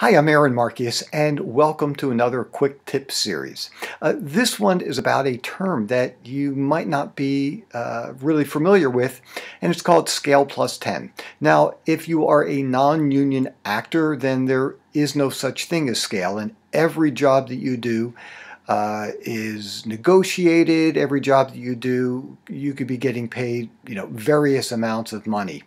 Hi, I'm Aaron Marcus, and welcome to another quick tip series. This one is about a term that you might not be really familiar with, and it's called Scale Plus 10. Now, if you are a non-union actor, then there is no such thing as scale, and every job that you do is negotiated. Every job that you do, you could be getting paid, various amounts of money.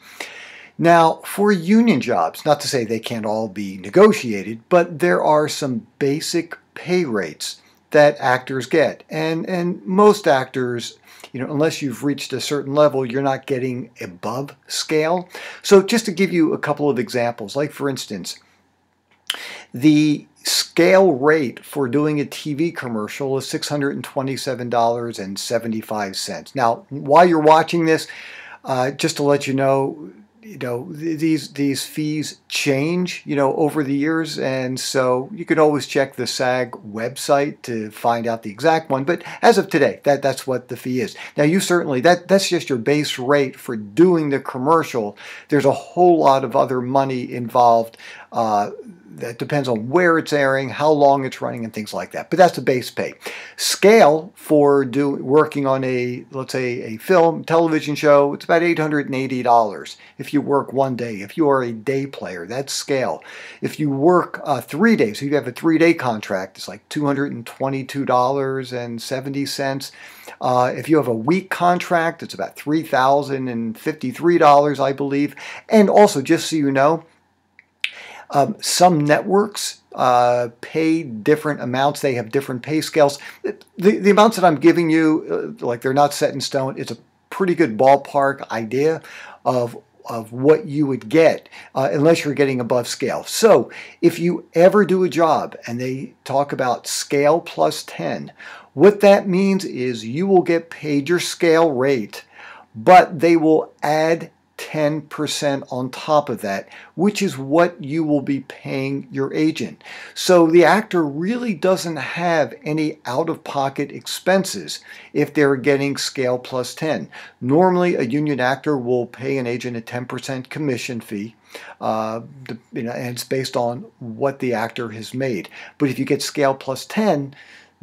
Now, for union jobs, not to say they can't all be negotiated, but there are some basic pay rates that actors get. And most actors, unless you've reached a certain level, you're not getting above scale. So just to give you a couple of examples, like for instance, the scale rate for doing a TV commercial is $627.75. Now, while you're watching this, just to let you know, these fees change, over the years, and so you can always check the SAG website to find out the exact one. But as of today, that's what the fee is. Now, you certainly that's just your base rate for doing the commercial. There's a whole lot of other money involved. That depends on where it's airing, how long it's running, and things like that. But that's the base pay. Scale for working on a, let's say, a film, television show, it's about $880 if you work one day. If you are a day player, that's scale. If you work 3 days, so you have a 3-day contract, it's like $222.70. If you have a week contract, it's about $3,053, I believe. And also, just so you know, some networks pay different amounts. They have different pay scales. The amounts that I'm giving you, they're not set in stone. It's a pretty good ballpark idea of what you would get unless you're getting above scale. So if you ever do a job and they talk about scale plus 10, what that means is you will get paid your scale rate, but they will add 10% on top of that, which is what you will be paying your agent. So the actor really doesn't have any out-of-pocket expenses if they're getting scale plus 10. Normally, a union actor will pay an agent a 10% commission fee, and it's based on what the actor has made. But if you get scale plus 10,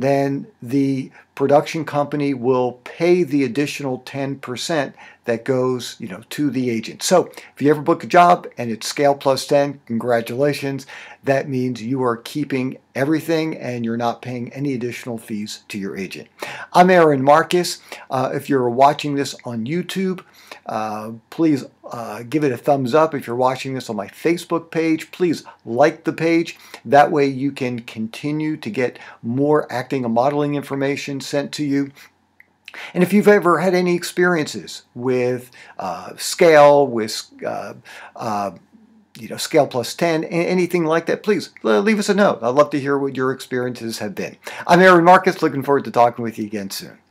then the production company will pay the additional 10% that goes, to the agent. So if you ever book a job and it's scale plus 10, congratulations. That means you are keeping everything and you're not paying any additional fees to your agent. I'm Aaron Marcus. If you're watching this on YouTube, please give it a thumbs up. If you're watching this on my Facebook page, please like the page. That way you can continue to get more acting and modeling information sent to you. And if you've ever had any experiences with scale, with scale plus 10, anything like that, please leave us a note. I'd love to hear what your experiences have been. I'm Aaron Marcus. Looking forward to talking with you again soon.